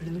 Blue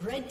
Red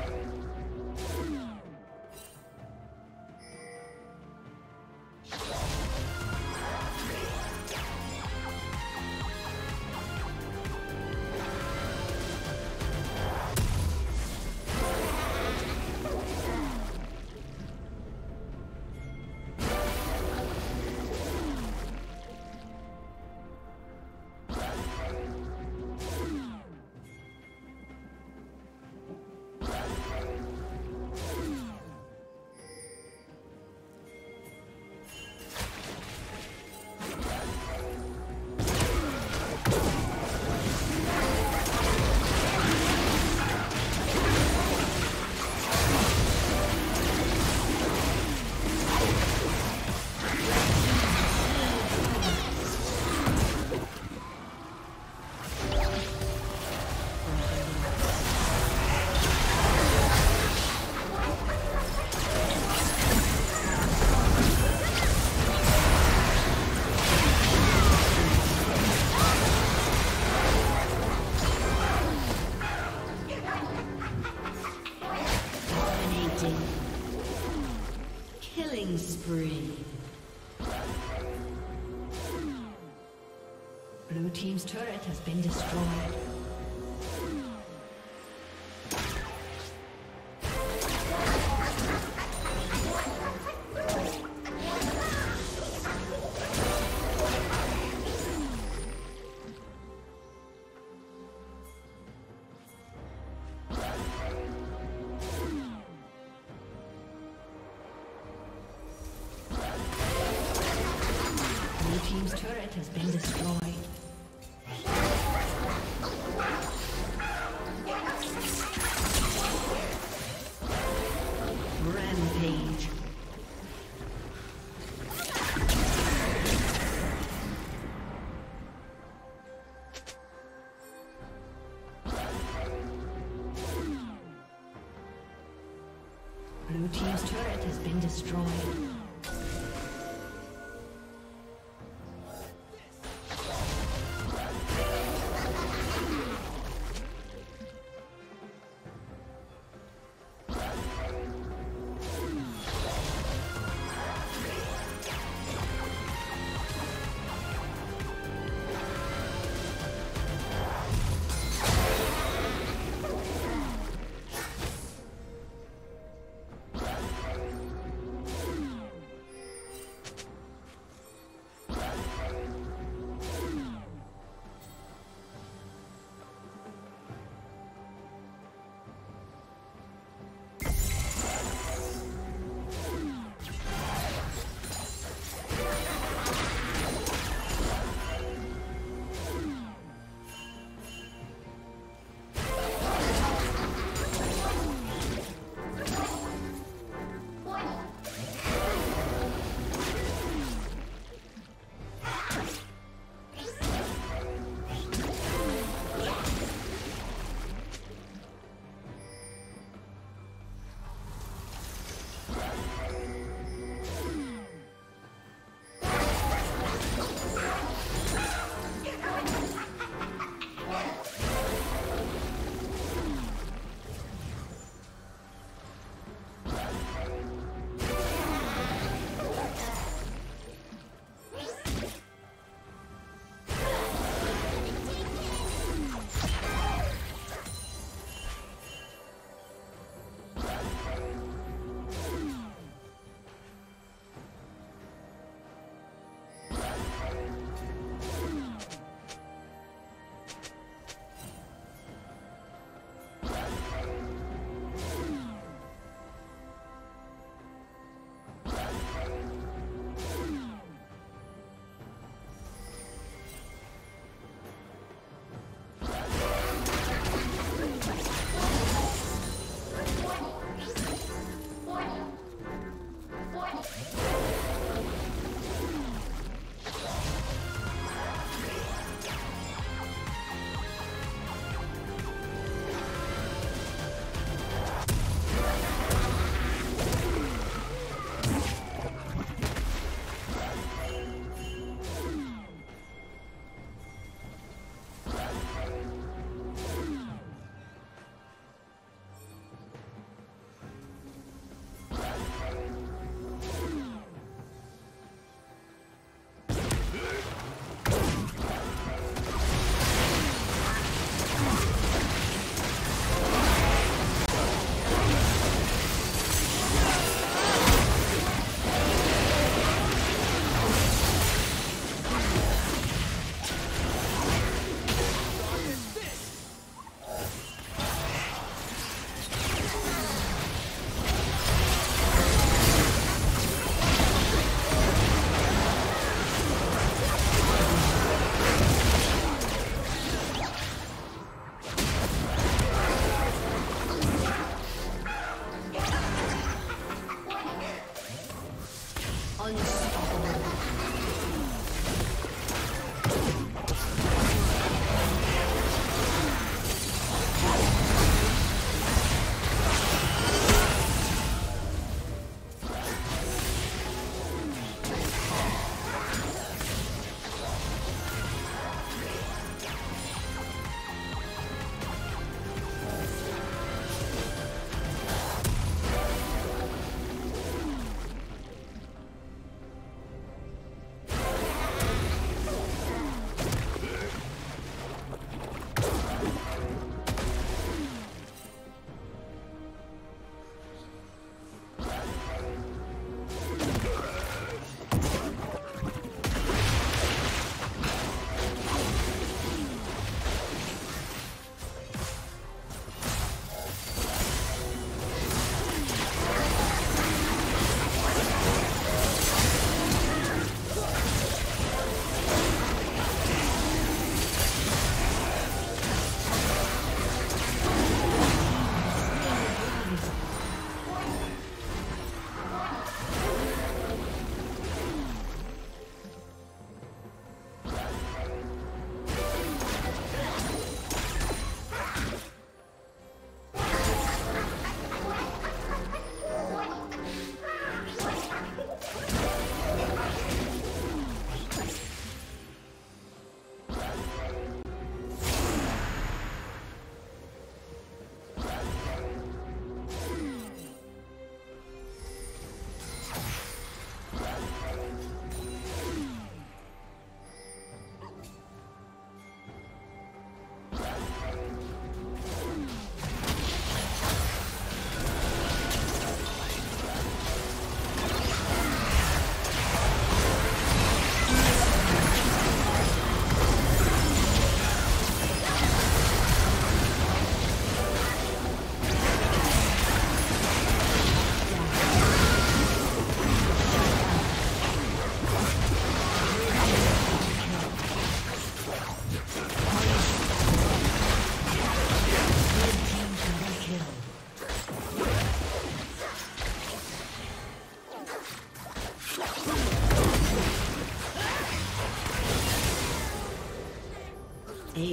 Blue team's turret has been destroyed. Blue team's turret has been destroyed.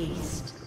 least.